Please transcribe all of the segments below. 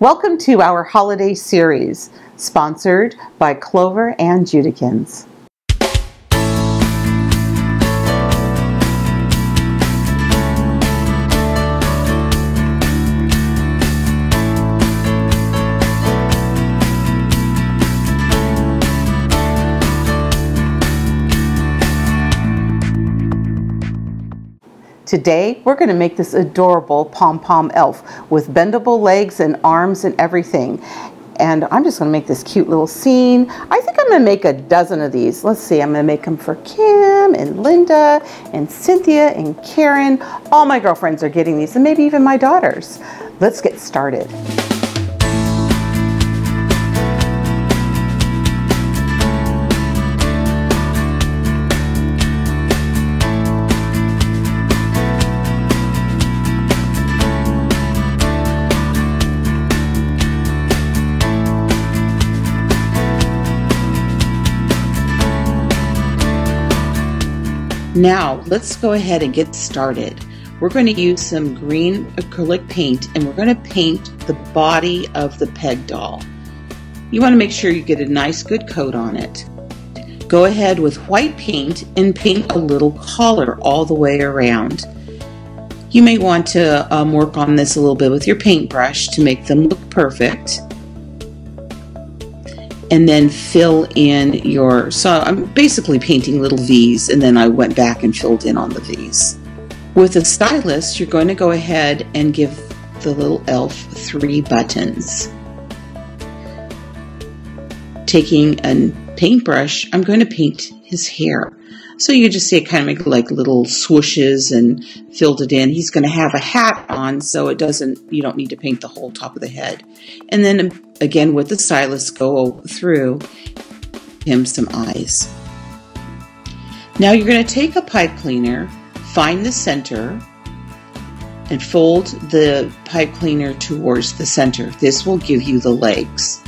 Welcome to our holiday series, sponsored by Clover and Judikins. Today, we're going to make this adorable pom-pom elf with bendable legs and arms and everything. And I'm just going to make this cute little scene. I think I'm going to make a dozen of these. Let's see, I'm going to make them for Kim and Linda and Cynthia and Karen. All my girlfriends are getting these, and maybe even my daughters. Let's get started. Now let's go ahead and get started. We're going to use some green acrylic paint and we're going to paint the body of the peg doll. You want to make sure you get a nice good coat on it. Go ahead with white paint and paint a little collar all the way around. You may want to work on this a little bit with your paintbrush to make them look perfect. And then fill in your, so I'm basically painting little V's, and then I went back and filled in on the V's. With a stylus, you're going to go ahead and give the little elf three buttons. Taking a paintbrush, I'm going to paint his hair. So you just see it kind of make like little swooshes and filled it in. He's going to have a hat on, so it doesn't, you don't need to paint the whole top of the head. And then again with the stylus, go through him some eyes. Now you're going to take a pipe cleaner, find the center, and fold the pipe cleaner towards the center. This will give you the legs,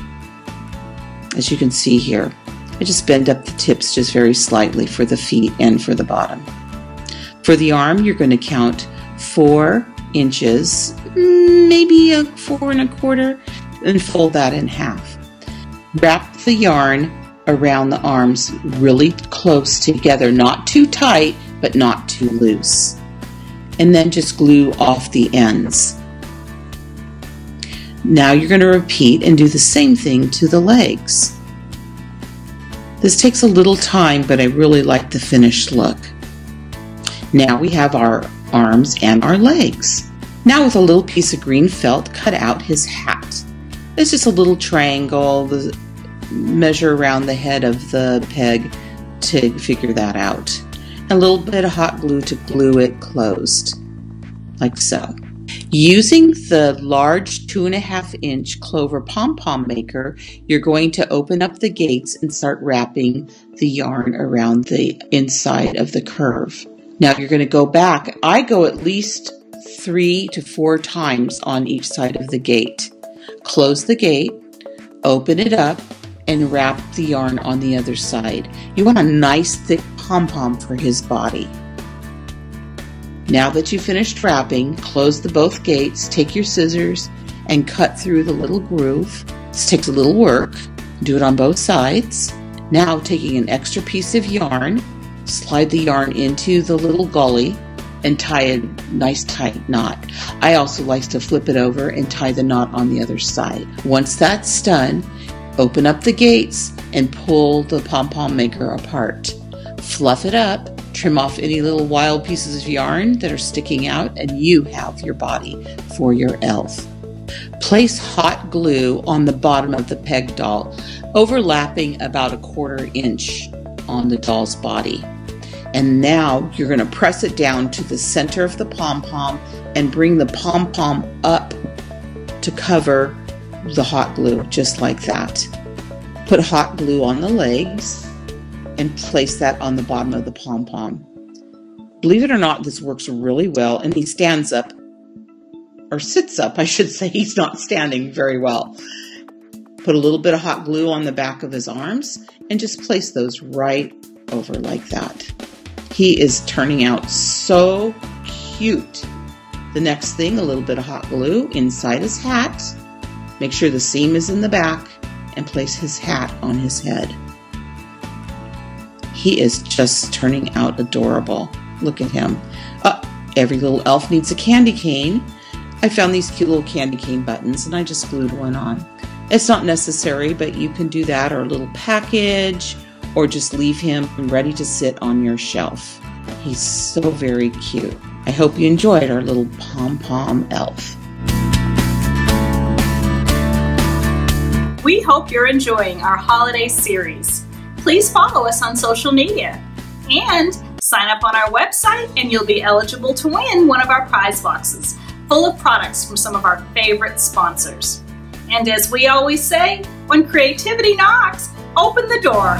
as you can see here. I just bend up the tips just very slightly for the feet and for the bottom. For the arm, you're going to count 4 inches, maybe a 4 1/4, and fold that in half. Wrap the yarn around the arms really close together, not too tight, but not too loose. And then just glue off the ends. Now you're going to repeat and do the same thing to the legs. This takes a little time, but I really like the finished look. Now we have our arms and our legs. Now with a little piece of green felt, cut out his hat. It's just a little triangle, measure around the head of the peg to figure that out. A little bit of hot glue to glue it closed, like so. Using the large 2.5-inch Clover Pom Pom Maker, you're going to open up the gates and start wrapping the yarn around the inside of the curve. Now you're going to go back. I go at least 3 to 4 times on each side of the gate. Close the gate, open it up, and wrap the yarn on the other side. You want a nice thick pom-pom for his body. Now that you've finished wrapping, close both gates, take your scissors and cut through the little groove. This takes a little work. Do it on both sides. Now taking an extra piece of yarn, slide the yarn into the little gully and tie a nice tight knot. I also like to flip it over and tie the knot on the other side. Once that's done, open up the gates and pull the pom-pom maker apart. Fluff it up. Trim off any little wild pieces of yarn that are sticking out, and you have your body for your elf. Place hot glue on the bottom of the peg doll, overlapping about a 1/4 inch on the doll's body. And now you're going to press it down to the center of the pom-pom and bring the pom-pom up to cover the hot glue, just like that. Put hot glue on the legs and place that on the bottom of the pom-pom. Believe it or not, this works really well, and he stands up, or sits up, I should say. He's not standing very well. Put a little bit of hot glue on the back of his arms and just place those right over like that. He is turning out so cute. The next thing, a little bit of hot glue inside his hat. Make sure the seam is in the back and place his hat on his head. He is just turning out adorable. Look at him. Every little elf needs a candy cane. I found these cute little candy cane buttons and I just glued one on. It's not necessary, but you can do that, or a little package, or just leave him ready to sit on your shelf. He's so very cute. I hope you enjoyed our little pom-pom elf. We hope you're enjoying our holiday series. Please follow us on social media and sign up on our website, and you'll be eligible to win one of our prize boxes full of products from some of our favorite sponsors. And as we always say, when creativity knocks, open the door.